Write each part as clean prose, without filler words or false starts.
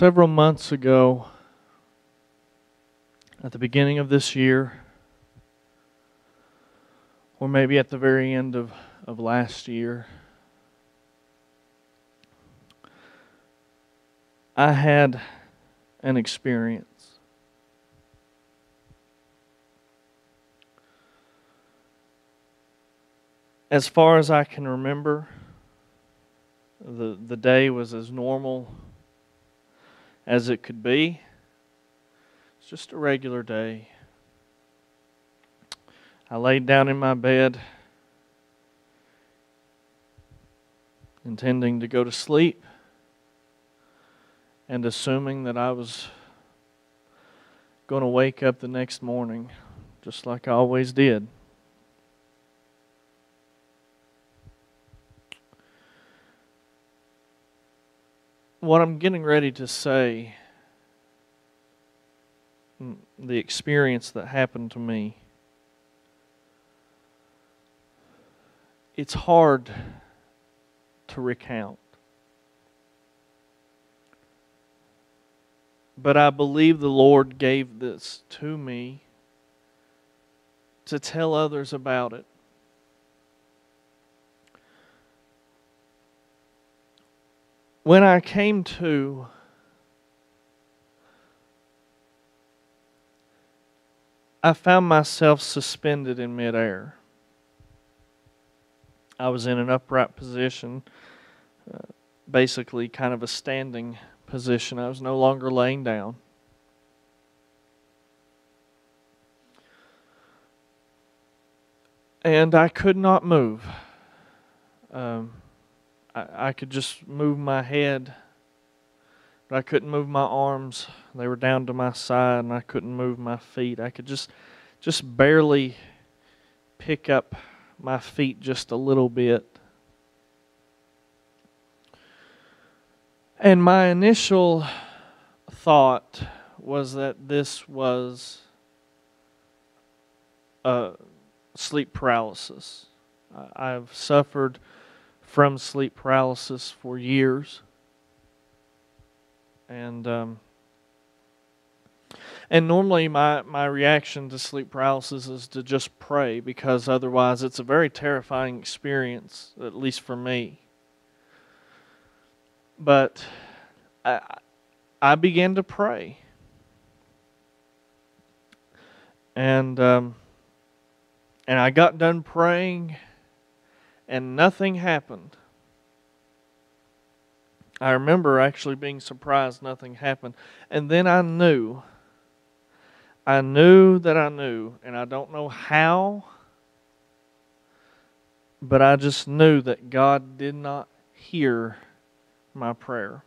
Several months ago, at the beginning of this year, or maybe at the very end of last year, I had an experience. As far as I can remember, the day was as normal as it could be. It's just a regular day. I laid down in my bed, intending to go to sleep and assuming that I was going to wake up the next morning, just like I always did. What I'm getting ready to say, the experience that happened to me, it's hard to recount. But I believe the Lord gave this to me to tell others about it. When I came to, I found myself suspended in midair. I was in an upright position, basically kind of a standing position. I was no longer laying down. And I could not move. I could just move my head, but I couldn't move my arms. They were down to my side, and I couldn't move my feet. I could just barely pick up my feet just a little bit. And my initial thought was that this was sleep paralysis. I've suffered from sleep paralysis for years. And normally my reaction to sleep paralysis is to just pray, because otherwise it's a very terrifying experience, at least for me. But I began to pray. And I got done praying and nothing happened. I remember actually being surprised nothing happened. And then I knew that I knew, and I don't know how, but I just knew that God did not hear my prayer.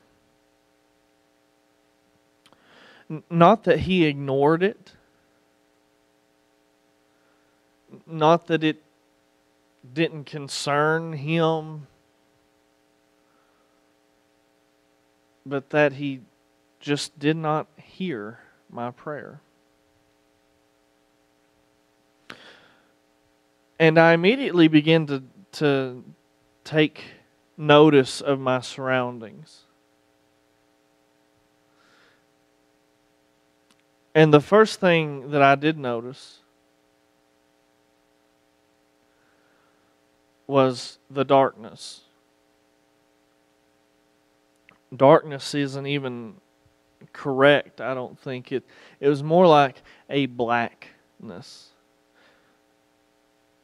Not that He ignored it. Not that it didn't concern Him. But that He just did not hear my prayer. And I immediately began to take notice of my surroundings. And the first thing that I did notice was the darkness. Darkness isn't even correct, I don't think. It was more like a blackness.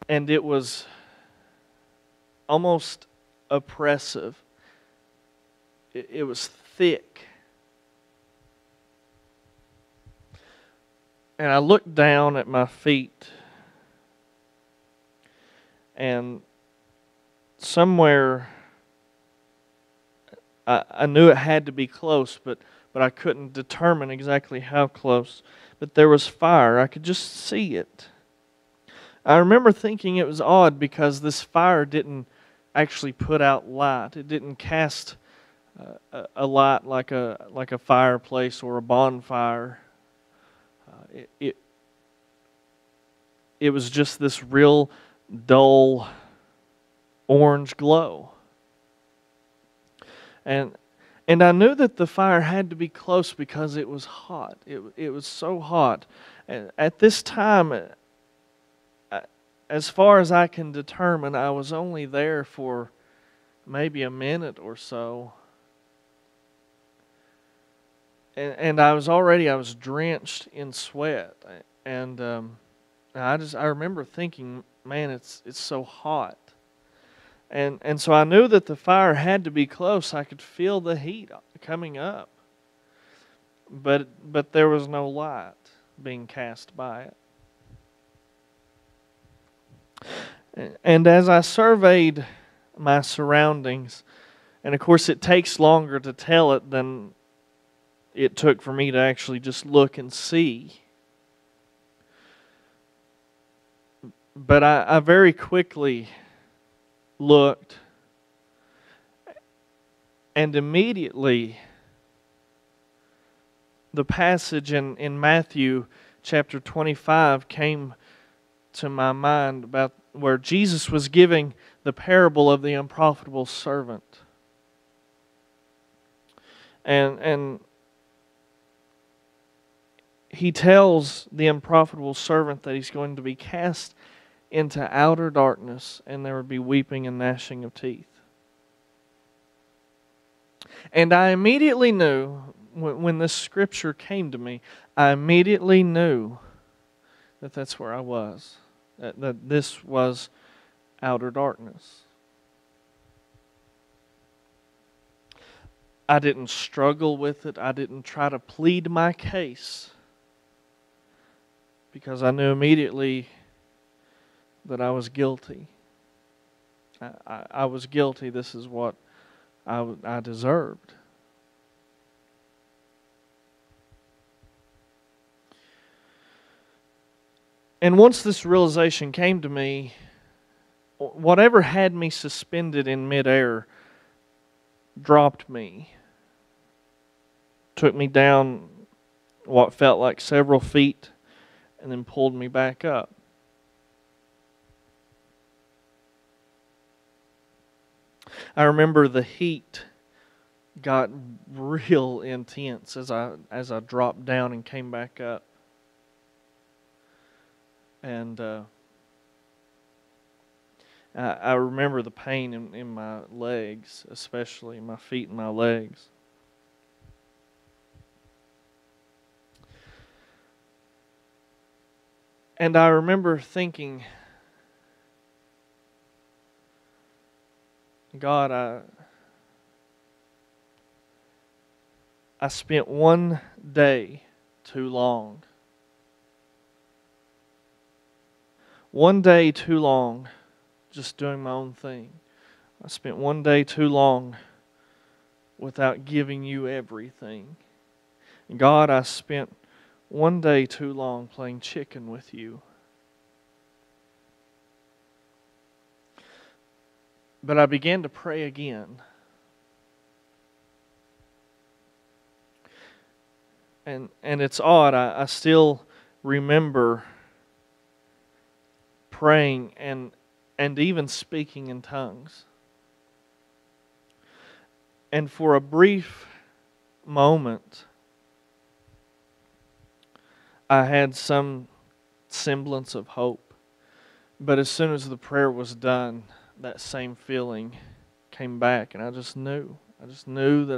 And it was almost oppressive. It was thick. And I looked down at my feet. And somewhere, I knew it had to be close, but I couldn't determine exactly how close. But there was fire. I could just see it. I remember thinking it was odd because this fire didn't actually put out light. It didn't cast a light like a fireplace or a bonfire. It was just this real dull orange glow. And And I knew that the fire had to be close because it was hot. It was so hot. And at this time, as far as I can determine, I was only there for maybe a minute or so. And I was drenched in sweat. And I remember thinking, man, it's so hot. And so I knew that the fire had to be close. I could feel the heat coming up. But there was no light being cast by it. And as I surveyed my surroundings, and of course it takes longer to tell it than it took for me to actually just look and see. But I very quickly looked, and immediately the passage in Matthew chapter 25 came to my mind about where Jesus was giving the parable of the unprofitable servant. And he tells the unprofitable servant that he's going to be cast into outer darkness, and there would be weeping and gnashing of teeth. And I immediately knew, when this scripture came to me, I immediately knew that that's where I was, that this was outer darkness. I didn't struggle with it. I didn't try to plead my case, because I knew immediately that I was guilty. I was guilty. This is what I deserved. And once this realization came to me, whatever had me suspended in midair dropped me, took me down what felt like several feet, and then pulled me back up. I remember the heat got real intense as I dropped down and came back up. And I remember the pain in my legs, especially my feet and my legs. And I remember thinking, God, I spent one day too long. One day too long just doing my own thing. I spent one day too long without giving you everything. God, I spent one day too long playing chicken with you. But I began to pray again. And it's odd, I still remember praying and even speaking in tongues. And for a brief moment, I had some semblance of hope. But as soon as the prayer was done, that same feeling came back, and I just knew that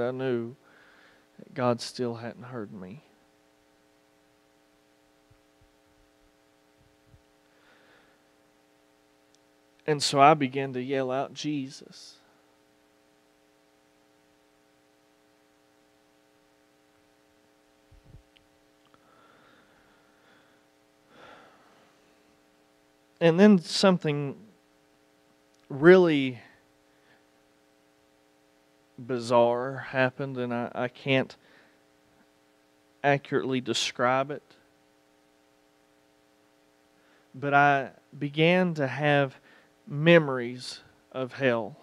I knew that God still hadn't heard me. And so I began to yell out, Jesus. And then something really bizarre happened, and I can't accurately describe it. But I began to have memories of hell.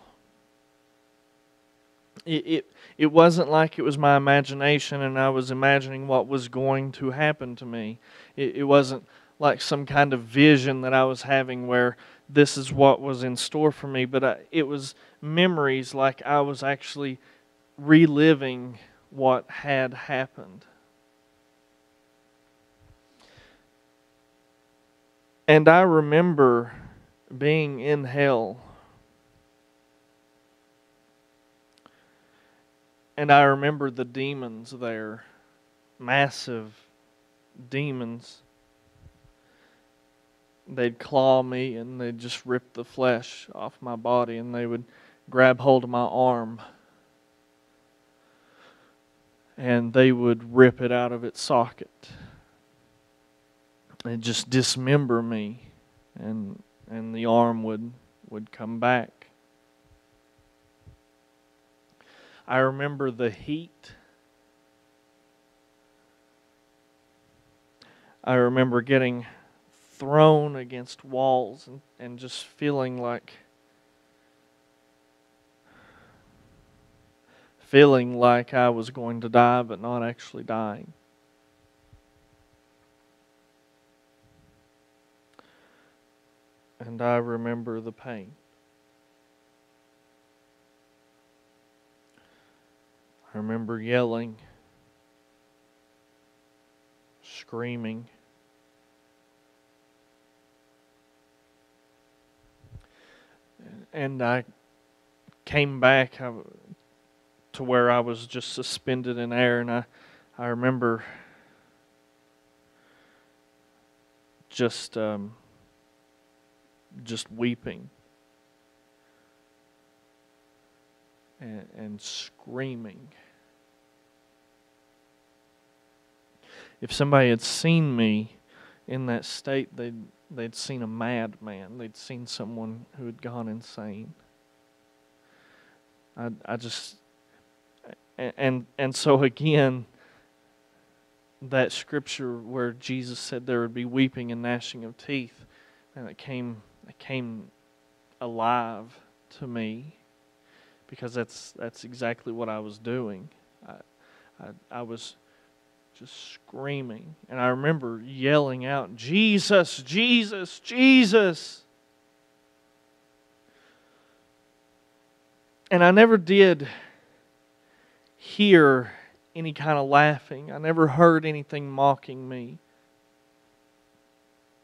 It wasn't like it was my imagination and I was imagining what was going to happen to me. It wasn't like some kind of vision that I was having where this is what was in store for me, but it was memories like I was actually reliving what had happened. And I remember being in hell. And I remember the demons there. Massive demons. They'd claw me and they'd just rip the flesh off my body and they would grab hold of my arm. And they would rip it out of its socket. They'd just dismember me and the arm would come back. I remember the heat. I remember getting thrown against walls and just feeling like I was going to die but not actually dying. And I remember the pain. I remember yelling, screaming. And I came back to where I was just suspended in air, and I remember just weeping and screaming. If somebody had seen me in that state, they'd seen a madman. They'd seen someone who had gone insane. And so again, that scripture where Jesus said there would be weeping and gnashing of teeth, and it came alive to me, because that's exactly what I was doing. I was just screaming, and I remember yelling out, "Jesus, Jesus, Jesus!" And I never did hear any kind of laughing. I never heard anything mocking me.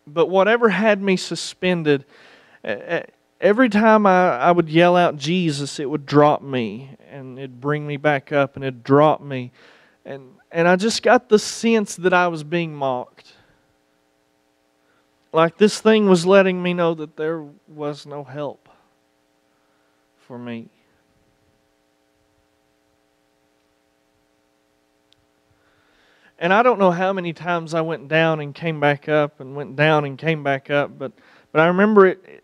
But whatever had me suspended, every time I would yell out Jesus, it would drop me, and it'd bring me back up, and it'd drop me. And I just got the sense that I was being mocked. Like this thing was letting me know that there was no help for me. And I don't know how many times I went down and came back up and went down and came back up, but I remember it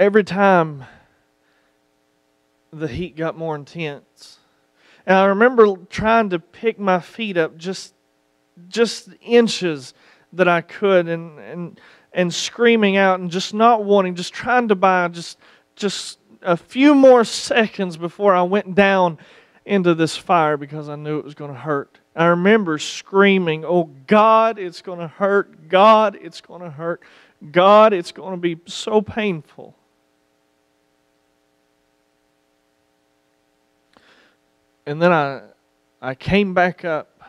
every time the heat got more intense. And I remember trying to pick my feet up just inches that I could and screaming out and just not wanting, just trying to buy just a few more seconds before I went down into this fire, because I knew it was going to hurt. I remember screaming, "Oh God, it's going to hurt. God, it's going to hurt. God, it's going to be so painful." And then I came back up.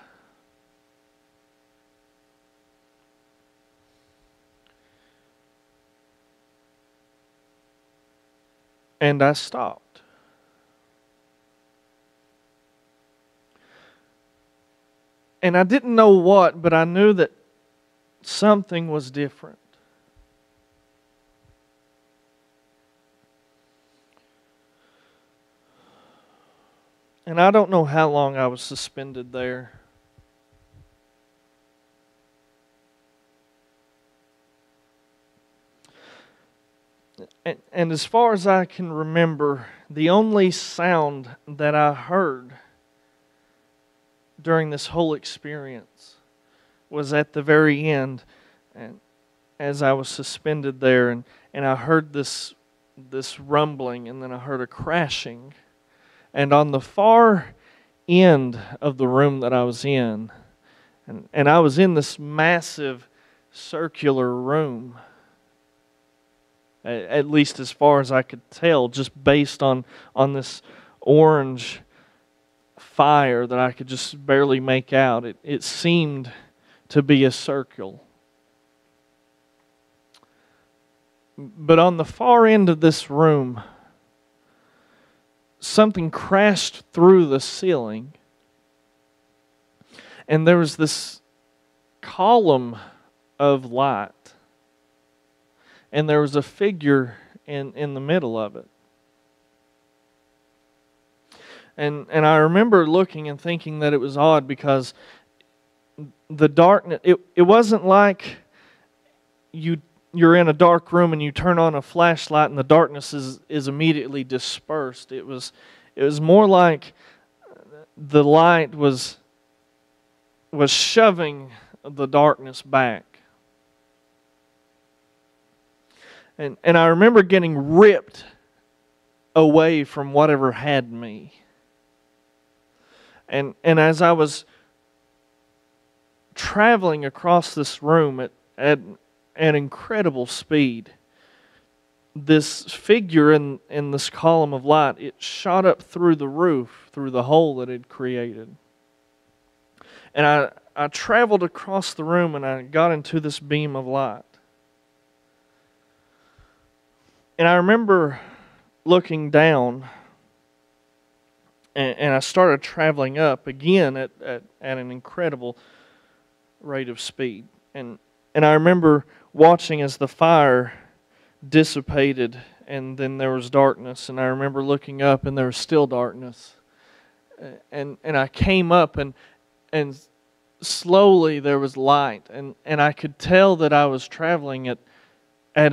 And I stopped. And I didn't know what, but I knew that something was different. And I don't know how long I was suspended there. And as far as I can remember, the only sound that I heard during this whole experience was at the very end, and as I was suspended there, and I heard this rumbling, and then I heard a crashing. And on the far end of the room that I was in, and I was in this massive circular room, at least as far as I could tell, just based on this orange fire that I could just barely make out. It seemed to be a circle. But on the far end of this room, something crashed through the ceiling. And there was this column of light. And there was a figure in the middle of it. And I remember looking and thinking that it was odd because the darkness, it wasn't like you're in a dark room and you turn on a flashlight and the darkness is immediately dispersed. It was more like the light was shoving the darkness back. And I remember getting ripped away from whatever had me. And as I was traveling across this room at an incredible speed, this figure in this column of light, it shot up through the roof, through the hole that it created. And I traveled across the room and I got into this beam of light. And I remember looking down, and I started traveling up again at an incredible rate of speed. And I remember watching as the fire dissipated, and then there was darkness. And I remember looking up, and there was still darkness. And I came up, and slowly there was light. And I could tell that I was traveling at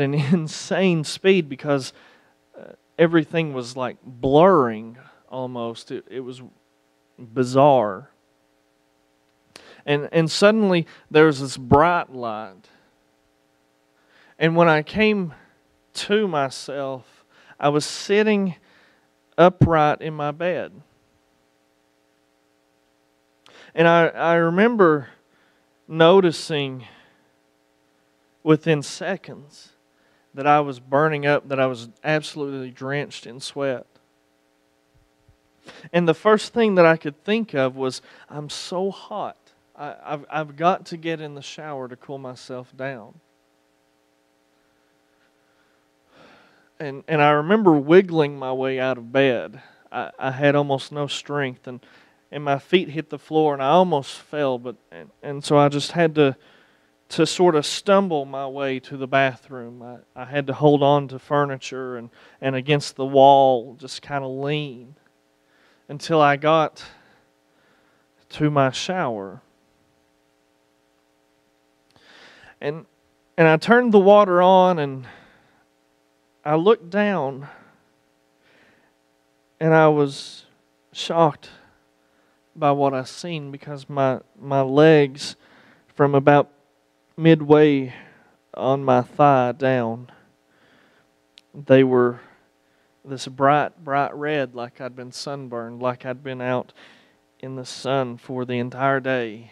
an insane speed because everything was like blurring almost. It was bizarre. And suddenly there was this bright light. And when I came to myself, I was sitting upright in my bed. And I remember noticing within seconds that I was burning up, that I was absolutely drenched in sweat. And the first thing that I could think of was, I'm so hot. I've got to get in the shower to cool myself down. And I remember wiggling my way out of bed. I had almost no strength, and my feet hit the floor, and I almost fell. And so I just had to sort of stumble my way to the bathroom. I had to hold on to furniture and against the wall, just kind of lean until I got to my shower. And I turned the water on, and I looked down, and I was shocked by what I seen because my legs from about midway on my thigh down, they were this bright, bright red, like I'd been sunburned, like I'd been out in the sun for the entire day.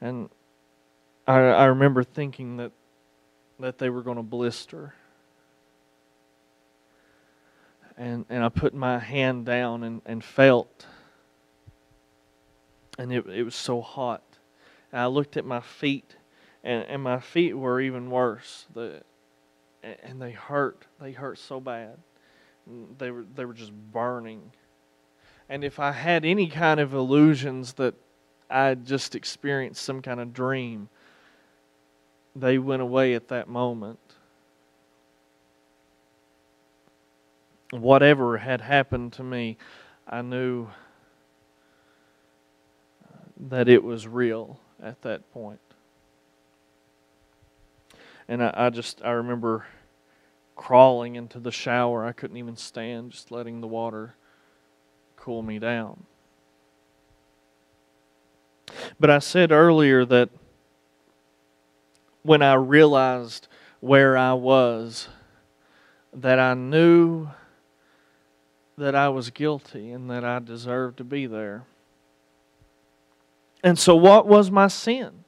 And I remember thinking that they were going to blister. And I put my hand down and felt. And it was so hot. And I looked at my feet, and my feet were even worse. And they hurt. They hurt so bad. They were just burning. And if I had any kind of illusions that I just experienced some kind of dream, they went away at that moment. Whatever had happened to me, I knew that it was real at that point. And I remember crawling into the shower. I couldn't even stand, just letting the water cool me down. But I said earlier that when I realized where I was, that I knew that I was guilty and that I deserved to be there. And so what was my sin?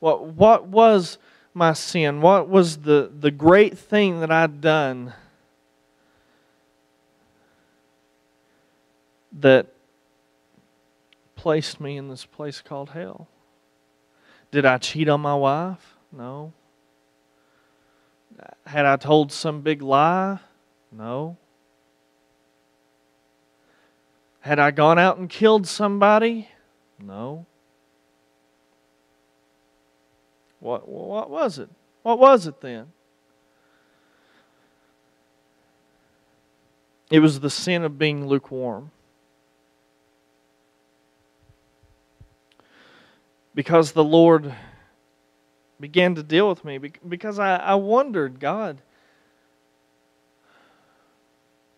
What was my sin? What was the great thing that I'd done that placed me in this place called hell? Did I cheat on my wife? No. Had I told some big lie? No. Had I gone out and killed somebody? No. What was it? What was it then? It was the sin of being lukewarm. Because the Lord began to deal with me. Because I wondered, God,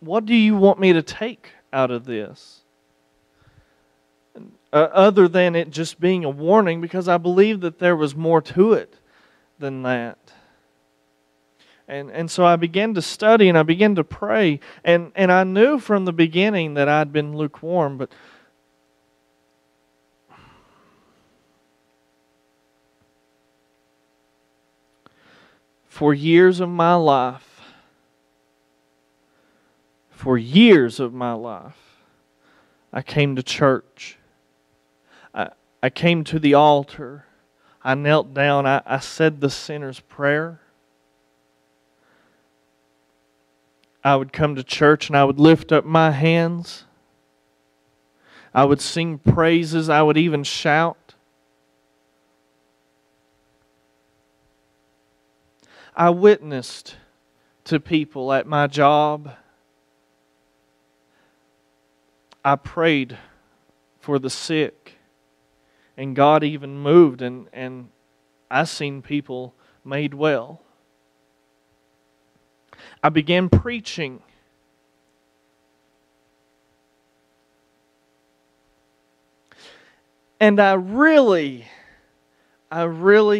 what do you want me to take out of this? Other than it just being a warning, because I believed that there was more to it than that. And so I began to study and I began to pray. And I knew from the beginning that I'd been lukewarm, but for years of my life, I came to church. I came to the altar. I knelt down. I said the sinner's prayer. I would come to church and I would lift up my hands. I would sing praises. I would even shout. I witnessed to people at my job. I prayed for the sick. And God even moved and I seen people made well. I began preaching. And I really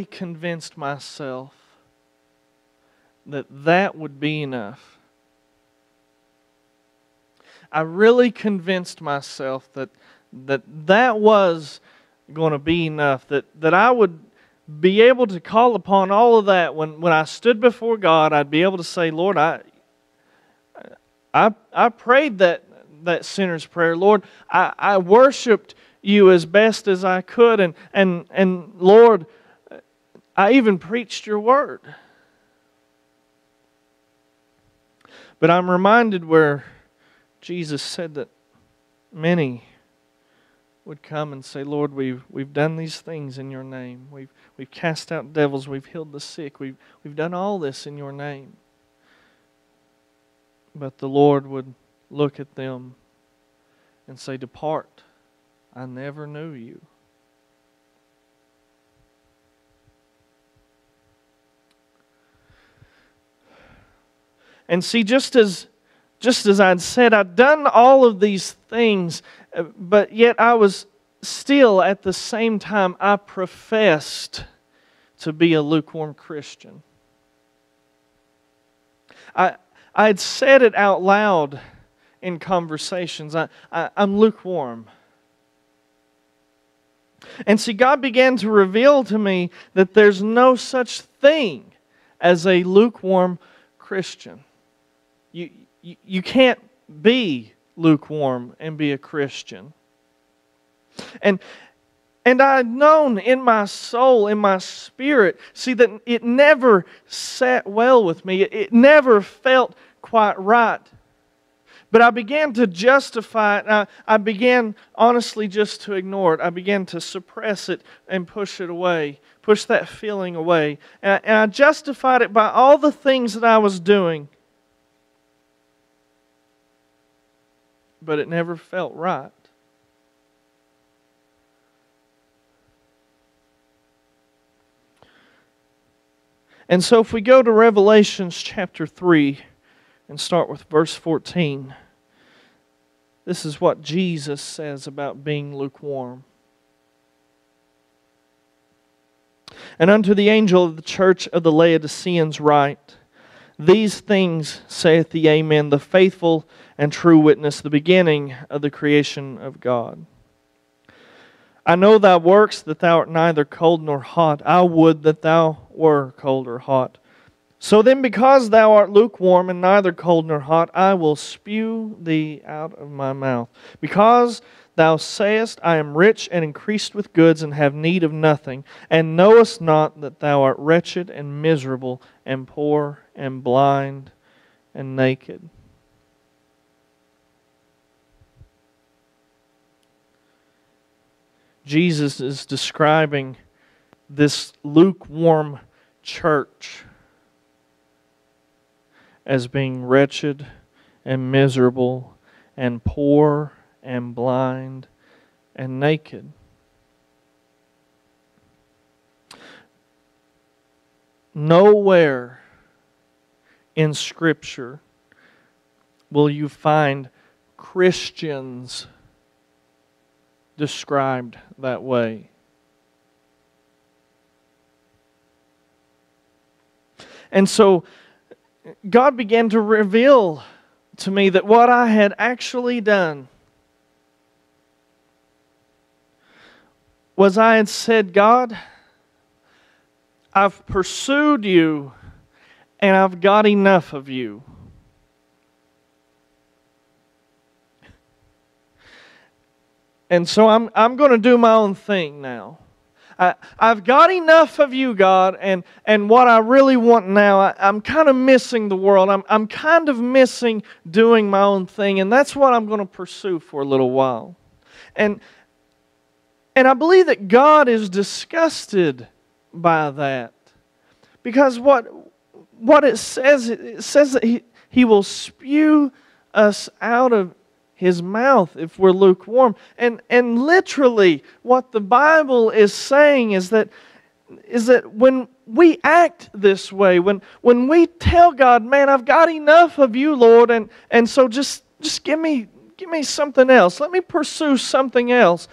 convinced myself that would be enough. I really convinced myself that was going to be enough, that I would be able to call upon all of that. When I stood before God, I'd be able to say, Lord, I prayed that sinner's prayer. Lord, I worshiped you as best as I could, and Lord, I even preached your word. But I'm reminded where Jesus said that many would come and say, Lord, we've done these things in your name. We've cast out devils, we've healed the sick, we've done all this in your name. But the Lord would look at them and say, depart, I never knew you. And see, just as I'd said, I'd done all of these things, but yet I was still at the same time, I professed to be a lukewarm Christian. I had said it out loud in conversations. I'm lukewarm. And see, God began to reveal to me that there's no such thing as a lukewarm Christian. You can't be lukewarm and be a Christian. And I'd known in my soul, in my spirit, see, that it never sat well with me. It never felt quite right. But I began to justify it. I began, honestly, just to ignore it. I began to suppress it and push it away, push that feeling away. And I justified it by all the things that I was doing. But it never felt right. And so if we go to Revelation chapter 3 and start with verse 14, this is what Jesus says about being lukewarm. And unto the angel of the church of the Laodiceans write, These things saith the Amen, the faithful and true witness, the beginning of the creation of God. I know thy works, that thou art neither cold nor hot. I would that thou were cold or hot. So then, because thou art lukewarm and neither cold nor hot, I will spew thee out of my mouth. Because thou sayest, I am rich and increased with goods and have need of nothing, and knowest not that thou art wretched and miserable and poor and blind and naked. Jesus is describing this lukewarm church as being wretched and miserable and poor and blind and naked. Nowhere in Scripture will you find Christians described that way. And so God began to reveal to me that what I had actually done was I had said, God, I've pursued you and I've got enough of you. And so I'm going to do my own thing now. I've got enough of you, God, and what I really want now, I'm kind of missing the world. I'm kind of missing doing my own thing, and that's what I'm going to pursue for a little while. And I believe that God is disgusted by that, because what it says that He will spew us out of His mouth if we're lukewarm. And literally what the Bible is saying is that when we act this way, when we tell God, man, I've got enough of you, Lord, and so just give me something else. Let me pursue something else.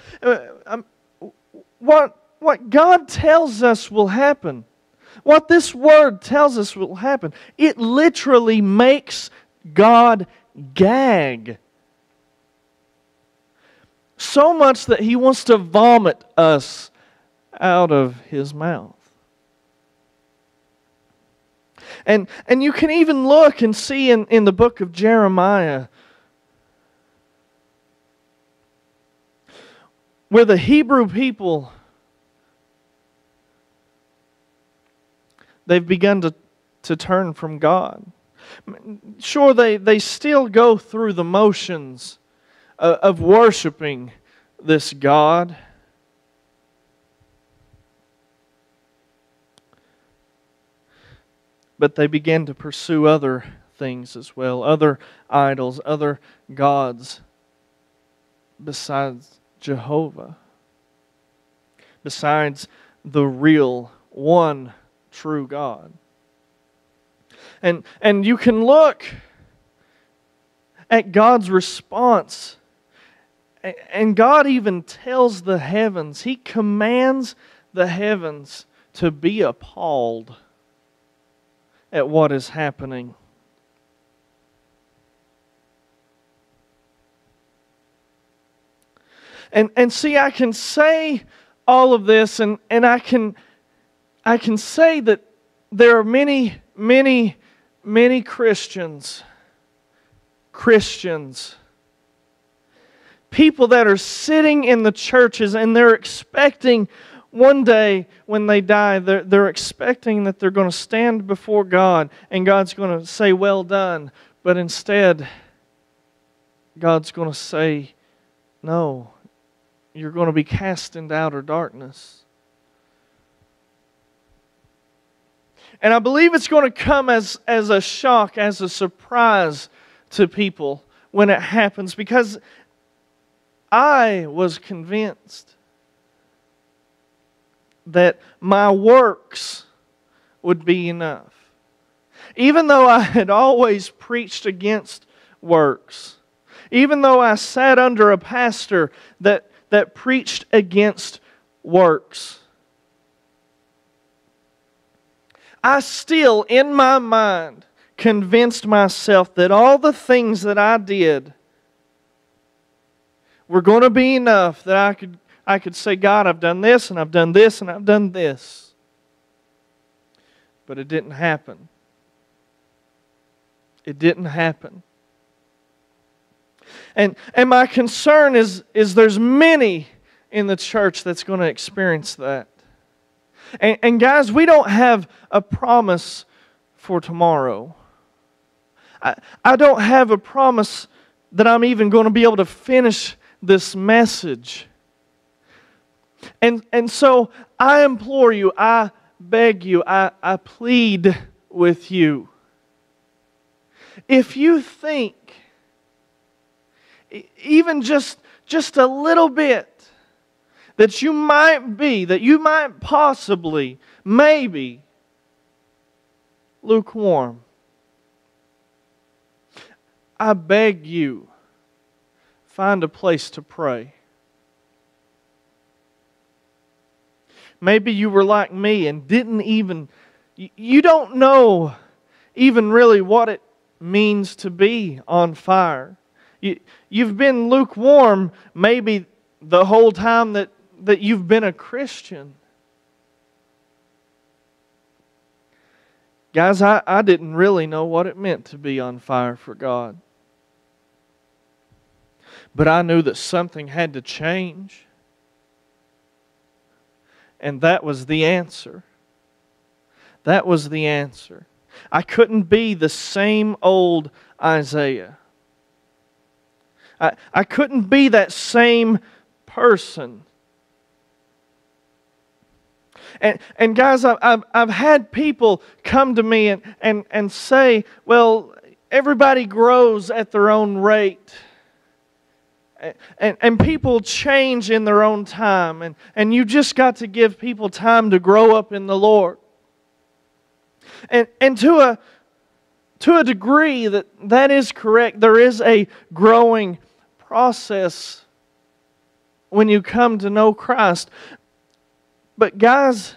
What God tells us will happen, what this word tells us will happen, it literally makes God gag. So much that He wants to vomit us out of His mouth. And you can even look and see in the book of Jeremiah, where the Hebrew people, they've begun to turn from God. Sure, they still go through the motions of worshiping this God. But they began to pursue other things as well, other idols, other gods besides Jehovah, besides the real, one, true God. And you can look at God's response. And God even tells the heavens, He commands the heavens to be appalled at what is happening. And see, I can say all of this, and I can say that there are many, many, many Christians, people that are sitting in the churches, and they're expecting one day when they die, they're expecting that they're going to stand before God and God's going to say, well done. But instead, God's going to say, no, you're going to be cast into outer darkness. And I believe it's going to come as a shock, as a surprise to people when it happens, because I was convinced that my works would be enough. Even though I had always preached against works, even though I sat under a pastor that preached against works, I still, in my mind, convinced myself that all the things that I did were going to be enough that I could say, God, I've done this, and I've done this, and I've done this. But it didn't happen. It didn't happen. And my concern is there's many in the church that's going to experience that. And guys, we don't have a promise for tomorrow. I don't have a promise that I'm even going to be able to finish this message. And so I implore you, I beg you, I plead with you. If you think even just a little bit that you might be, that you might possibly, maybe, lukewarm, I beg you, find a place to pray. Maybe you were like me and didn't even, you don't know even really what it means to be on fire. You've been lukewarm maybe the whole time that you've been a Christian. Guys, I didn't really know what it meant to be on fire for God. But I knew that something had to change. And that was the answer. That was the answer. I couldn't be the same old Isaiah. I couldn't be that same person. And guys, I've had people come to me and say, well, everybody grows at their own rate. And people change in their own time. And you just got to give people time to grow up in the Lord. And to a degree, that is correct. There is a growing process when you come to know Christ. But guys,